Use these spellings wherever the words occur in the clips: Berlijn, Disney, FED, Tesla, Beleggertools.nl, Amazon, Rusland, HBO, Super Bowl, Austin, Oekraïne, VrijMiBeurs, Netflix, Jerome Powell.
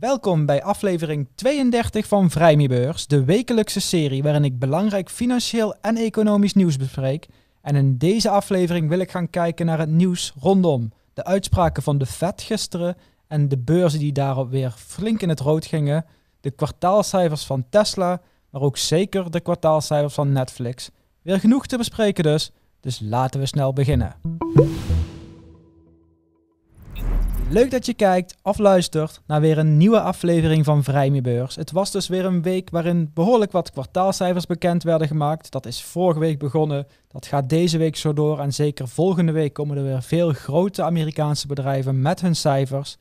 Welkom bij aflevering 32 van VrijMiBeurs, de wekelijkse serie waarin ik belangrijk financieel en economisch nieuws bespreek. En in deze aflevering wil ik gaan kijken naar het nieuws rondom de uitspraken van de FED gisteren en de beurzen die daarop weer flink in het rood gingen, de kwartaalcijfers van Tesla, maar ook zeker de kwartaalcijfers van Netflix. Weer genoeg te bespreken dus laten we snel beginnen. Leuk dat je kijkt of luistert naar weer een nieuwe aflevering van VrijMiBeurs. Het was dus weer een week waarin behoorlijk wat kwartaalcijfers bekend werden gemaakt. Dat is vorige week begonnen, dat gaat deze week zo door en zeker volgende week komen er weer veel grote Amerikaanse bedrijven met hun cijfers.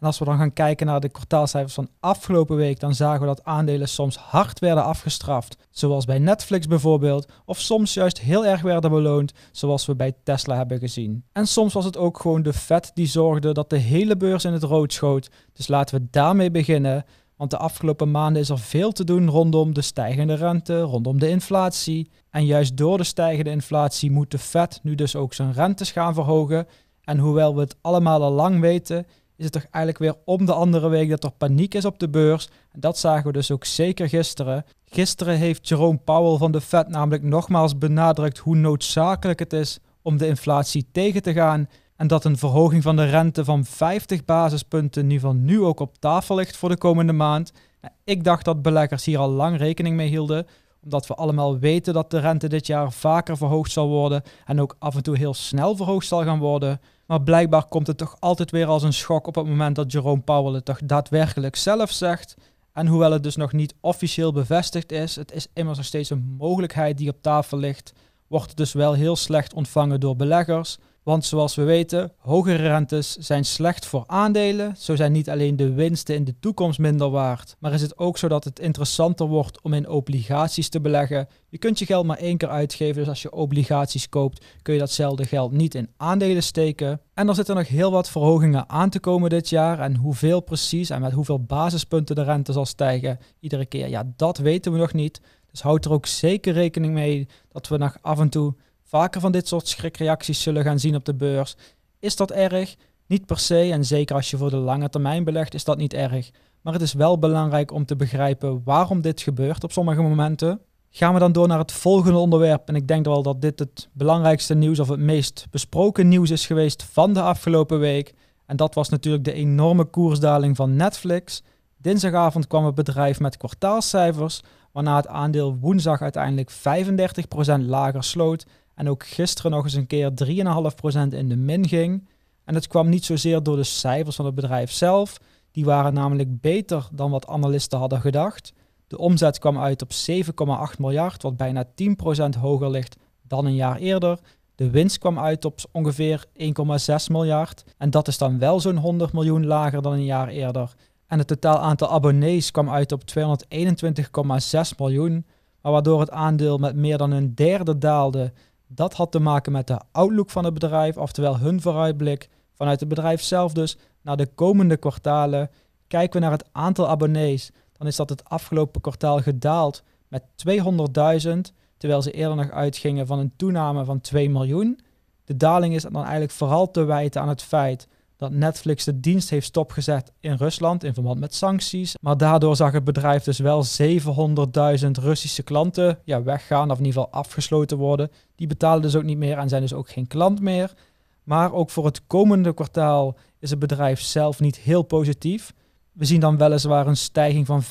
En als we dan gaan kijken naar de kwartaalcijfers van afgelopen week, dan zagen we dat aandelen soms hard werden afgestraft. Zoals bij Netflix bijvoorbeeld, of soms juist heel erg werden beloond, zoals we bij Tesla hebben gezien. En soms was het ook gewoon de FED die zorgde dat de hele beurs in het rood schoot. Dus laten we daarmee beginnen, want de afgelopen maanden is er veel te doen rondom de stijgende rente, rondom de inflatie. En juist door de stijgende inflatie moet de FED nu dus ook zijn rentes gaan verhogen. En hoewel we het allemaal al lang weten, is het toch eigenlijk weer om de andere week dat er paniek is op de beurs. En dat zagen we dus ook zeker gisteren. Gisteren heeft Jerome Powell van de FED namelijk nogmaals benadrukt hoe noodzakelijk het is om de inflatie tegen te gaan. En dat een verhoging van de rente van 50 basispunten nu ook op tafel ligt voor de komende maand. Nou, ik dacht dat beleggers hier al lang rekening mee hielden, omdat we allemaal weten dat de rente dit jaar vaker verhoogd zal worden en ook af en toe heel snel verhoogd zal gaan worden. Maar blijkbaar komt het toch altijd weer als een schok op het moment dat Jerome Powell het toch daadwerkelijk zelf zegt. En hoewel het dus nog niet officieel bevestigd is, het is immers nog steeds een mogelijkheid die op tafel ligt, wordt het dus wel heel slecht ontvangen door beleggers. Want zoals we weten, hogere rentes zijn slecht voor aandelen. Zo zijn niet alleen de winsten in de toekomst minder waard, maar is het ook zo dat het interessanter wordt om in obligaties te beleggen. Je kunt je geld maar één keer uitgeven, dus als je obligaties koopt, kun je datzelfde geld niet in aandelen steken. En er zitten nog heel wat verhogingen aan te komen dit jaar. En hoeveel precies en met hoeveel basispunten de rente zal stijgen iedere keer, ja, dat weten we nog niet. Dus houd er ook zeker rekening mee dat we nog af en toe vaker van dit soort schrikreacties zullen gaan zien op de beurs. Is dat erg? Niet per se, en zeker als je voor de lange termijn belegt is dat niet erg. Maar het is wel belangrijk om te begrijpen waarom dit gebeurt op sommige momenten. Gaan we dan door naar het volgende onderwerp. En ik denk wel dat dit het belangrijkste nieuws of het meest besproken nieuws is geweest van de afgelopen week. En dat was natuurlijk de enorme koersdaling van Netflix. Dinsdagavond kwam het bedrijf met kwartaalcijfers, waarna het aandeel woensdag uiteindelijk 35% lager sloot. En ook gisteren nog eens een keer 3,5% in de min ging. En het kwam niet zozeer door de cijfers van het bedrijf zelf. Die waren namelijk beter dan wat analisten hadden gedacht. De omzet kwam uit op 7,8 miljard, wat bijna 10% hoger ligt dan een jaar eerder. De winst kwam uit op ongeveer 1,6 miljard. En dat is dan wel zo'n 100 miljoen lager dan een jaar eerder. En het totaal aantal abonnees kwam uit op 221,6 miljoen. Maar waardoor het aandeel met meer dan een derde daalde, dat had te maken met de outlook van het bedrijf, oftewel hun vooruitblik vanuit het bedrijf zelf dus naar de komende kwartalen. Kijken we naar het aantal abonnees, dan is dat het afgelopen kwartaal gedaald met 200.000, terwijl ze eerder nog uitgingen van een toename van 2 miljoen. De daling is dan eigenlijk vooral te wijten aan het feit dat Netflix de dienst heeft stopgezet in Rusland in verband met sancties. Maar daardoor zag het bedrijf dus wel 700.000 Russische klanten weggaan of in ieder geval afgesloten worden. Die betalen dus ook niet meer en zijn dus ook geen klant meer. Maar ook voor het komende kwartaal is het bedrijf zelf niet heel positief. We zien dan weliswaar een stijging van 5%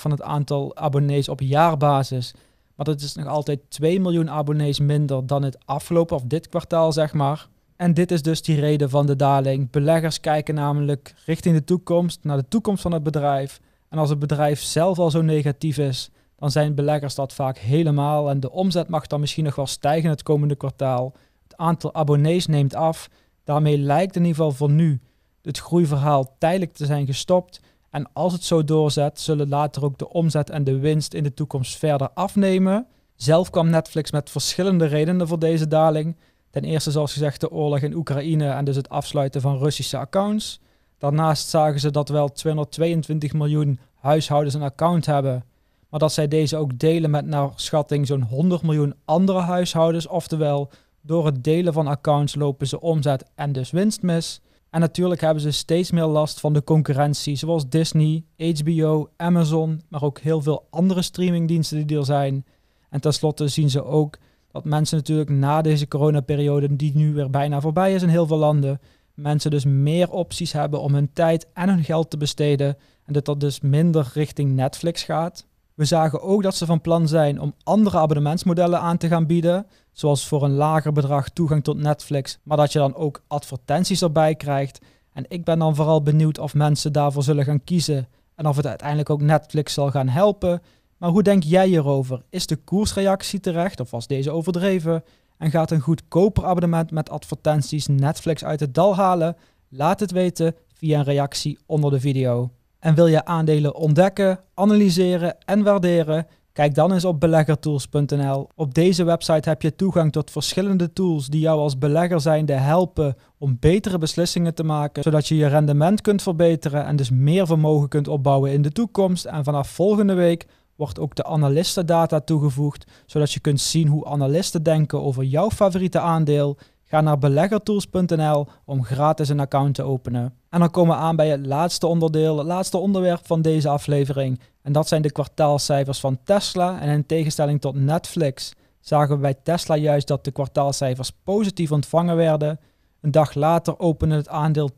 van het aantal abonnees op jaarbasis. Maar dat is nog altijd 2 miljoen abonnees minder dan het afgelopen of dit kwartaal zeg maar. En dit is dus die reden van de daling. Beleggers kijken namelijk richting de toekomst, naar de toekomst van het bedrijf. En als het bedrijf zelf al zo negatief is, dan zijn beleggers dat vaak helemaal. En de omzet mag dan misschien nog wel stijgen het komende kwartaal. Het aantal abonnees neemt af. Daarmee lijkt in ieder geval voor nu het groeiverhaal tijdelijk te zijn gestopt. En als het zo doorzet, zullen later ook de omzet en de winst in de toekomst verder afnemen. Zelf kwam Netflix met verschillende redenen voor deze daling. Ten eerste, zoals gezegd, de oorlog in Oekraïne en dus het afsluiten van Russische accounts. Daarnaast zagen ze dat wel 222 miljoen huishoudens een account hebben, maar dat zij deze ook delen met naar schatting zo'n 100 miljoen andere huishoudens. Oftewel, door het delen van accounts lopen ze omzet en dus winst mis. En natuurlijk hebben ze steeds meer last van de concurrentie, zoals Disney, HBO, Amazon, maar ook heel veel andere streamingdiensten die er zijn. En tenslotte zien ze ook dat mensen natuurlijk na deze coronaperiode, die nu weer bijna voorbij is in heel veel landen, mensen dus meer opties hebben om hun tijd en hun geld te besteden en dat dat dus minder richting Netflix gaat. We zagen ook dat ze van plan zijn om andere abonnementsmodellen aan te gaan bieden, zoals voor een lager bedrag toegang tot Netflix, maar dat je dan ook advertenties erbij krijgt. En ik ben dan vooral benieuwd of mensen daarvoor zullen gaan kiezen en of het uiteindelijk ook Netflix zal gaan helpen. Maar hoe denk jij hierover? Is de koersreactie terecht of was deze overdreven? En gaat een goedkoper abonnement met advertenties Netflix uit het dal halen? Laat het weten via een reactie onder de video. En wil je aandelen ontdekken, analyseren en waarderen? Kijk dan eens op Beleggertools.nl. Op deze website heb je toegang tot verschillende tools die jou als belegger zijnde helpen om betere beslissingen te maken, zodat je je rendement kunt verbeteren en dus meer vermogen kunt opbouwen in de toekomst. En vanaf volgende week wordt ook de analistendata toegevoegd, zodat je kunt zien hoe analisten denken over jouw favoriete aandeel. Ga naar Beleggertools.nl om gratis een account te openen. En dan komen we aan bij het laatste onderdeel, het laatste onderwerp van deze aflevering. En dat zijn de kwartaalcijfers van Tesla. En in tegenstelling tot Netflix zagen we bij Tesla juist dat de kwartaalcijfers positief ontvangen werden. Een dag later opende het aandeel 10%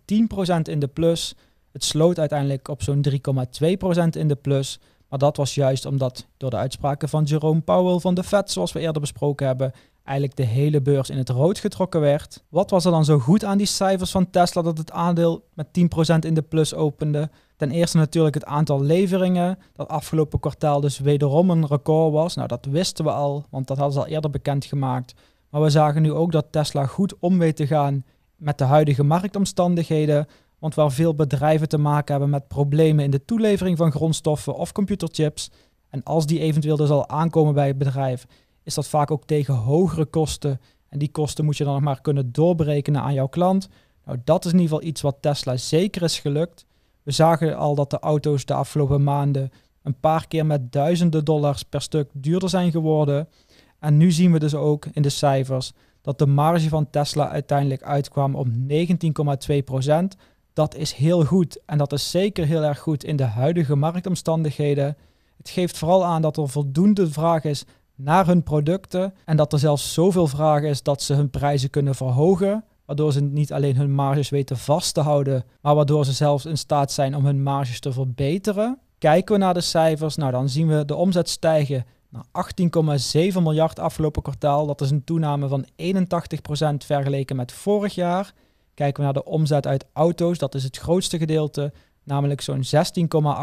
in de plus. Het sloot uiteindelijk op zo'n 3,2% in de plus. Maar dat was juist omdat door de uitspraken van Jerome Powell van de FED, zoals we eerder besproken hebben, eigenlijk de hele beurs in het rood getrokken werd. Wat was er dan zo goed aan die cijfers van Tesla dat het aandeel met 10% in de plus opende? Ten eerste natuurlijk het aantal leveringen, dat afgelopen kwartaal dus wederom een record was. Nou, dat wisten we al, want dat hadden ze al eerder bekendgemaakt. Maar we zagen nu ook dat Tesla goed om weet te gaan met de huidige marktomstandigheden, want waar veel bedrijven te maken hebben met problemen in de toelevering van grondstoffen of computerchips, en als die eventueel dus al aankomen bij het bedrijf, is dat vaak ook tegen hogere kosten. En die kosten moet je dan nog maar kunnen doorberekenen aan jouw klant. Nou, dat is in ieder geval iets wat Tesla zeker is gelukt. We zagen al dat de auto's de afgelopen maanden een paar keer met duizenden dollars per stuk duurder zijn geworden. En nu zien we dus ook in de cijfers dat de marge van Tesla uiteindelijk uitkwam op 19,2%. Dat is heel goed en dat is zeker heel erg goed in de huidige marktomstandigheden. Het geeft vooral aan dat er voldoende vraag is naar hun producten en dat er zelfs zoveel vraag is dat ze hun prijzen kunnen verhogen, waardoor ze niet alleen hun marges weten vast te houden, maar waardoor ze zelfs in staat zijn om hun marges te verbeteren. Kijken we naar de cijfers, nou dan zien we de omzet stijgen naar 18,7 miljard afgelopen kwartaal. Dat is een toename van 81% vergeleken met vorig jaar. Kijken we naar de omzet uit auto's, dat is het grootste gedeelte, namelijk zo'n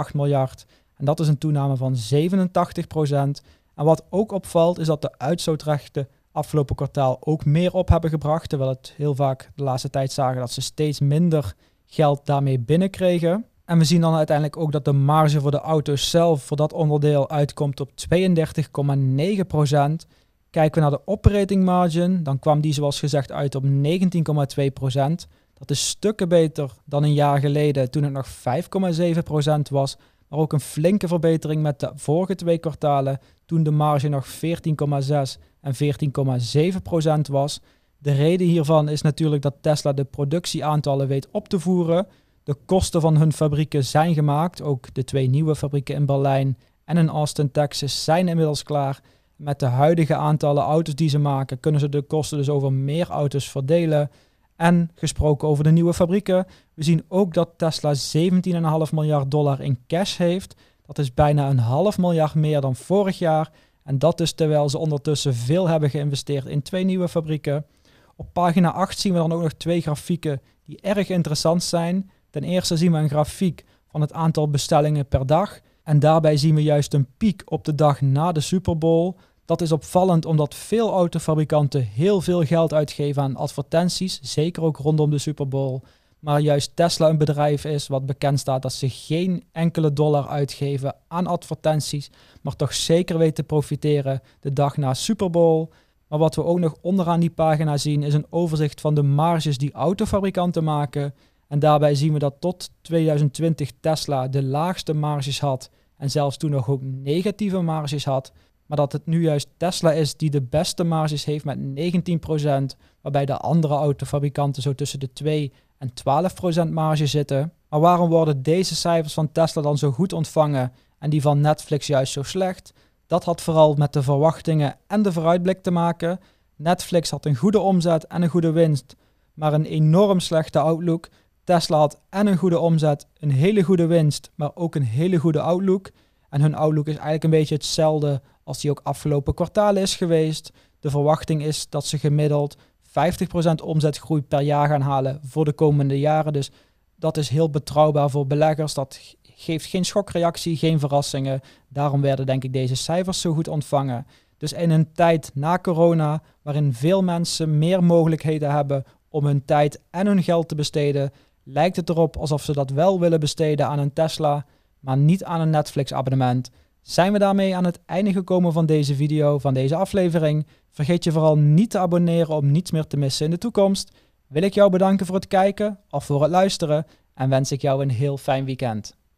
16,8 miljard. En dat is een toename van 87%. En wat ook opvalt is dat de uitstootrechten afgelopen kwartaal ook meer op hebben gebracht, terwijl het heel vaak de laatste tijd zagen dat ze steeds minder geld daarmee binnenkregen. En we zien dan uiteindelijk ook dat de marge voor de auto's zelf voor dat onderdeel uitkomt op 32,9%. Kijken we naar de operating margin, dan kwam die zoals gezegd uit op 19,2%. Dat is stukken beter dan een jaar geleden toen het nog 5,7% was. Maar ook een flinke verbetering met de vorige twee kwartalen toen de marge nog 14,6% en 14,7% was. De reden hiervan is natuurlijk dat Tesla de productieaantallen weet op te voeren. De kosten van hun fabrieken zijn gemaakt. Ook de twee nieuwe fabrieken in Berlijn en in Austin, Texas zijn inmiddels klaar. Met de huidige aantallen auto's die ze maken, kunnen ze de kosten dus over meer auto's verdelen. En gesproken over de nieuwe fabrieken, we zien ook dat Tesla $17,5 miljard in cash heeft. Dat is bijna een half miljard meer dan vorig jaar. En dat is terwijl ze ondertussen veel hebben geïnvesteerd in twee nieuwe fabrieken. Op pagina 8 zien we dan ook nog twee grafieken die erg interessant zijn. Ten eerste zien we een grafiek van het aantal bestellingen per dag. En daarbij zien we juist een piek op de dag na de Super Bowl. Dat is opvallend omdat veel autofabrikanten heel veel geld uitgeven aan advertenties, zeker ook rondom de Super Bowl. Maar juist Tesla een bedrijf is wat bekend staat dat ze geen enkele dollar uitgeven aan advertenties, maar toch zeker weten te profiteren de dag na Super Bowl. Maar wat we ook nog onderaan die pagina zien is een overzicht van de marges die autofabrikanten maken. En daarbij zien we dat tot 2020 Tesla de laagste marges had en zelfs toen nog ook negatieve marges had. Maar dat het nu juist Tesla is die de beste marges heeft met 19%, waarbij de andere autofabrikanten zo tussen de 2% en 12% marge zitten. Maar waarom worden deze cijfers van Tesla dan zo goed ontvangen en die van Netflix juist zo slecht? Dat had vooral met de verwachtingen en de vooruitblik te maken. Netflix had een goede omzet en een goede winst, maar een enorm slechte outlook. Tesla had en een goede omzet, een hele goede winst, maar ook een hele goede outlook. En hun outlook is eigenlijk een beetje hetzelfde als die ook afgelopen kwartalen is geweest. De verwachting is dat ze gemiddeld 50% omzetgroei per jaar gaan halen voor de komende jaren. Dus dat is heel betrouwbaar voor beleggers. Dat geeft geen schokreactie, geen verrassingen. Daarom werden denk ik deze cijfers zo goed ontvangen. Dus in een tijd na corona, waarin veel mensen meer mogelijkheden hebben om hun tijd en hun geld te besteden, lijkt het erop alsof ze dat wel willen besteden aan een Tesla, maar niet aan een Netflix-abonnement. Zijn we daarmee aan het einde gekomen van deze video, van deze aflevering? Vergeet je vooral niet te abonneren om niets meer te missen in de toekomst. Wil ik jou bedanken voor het kijken of voor het luisteren en wens ik jou een heel fijn weekend.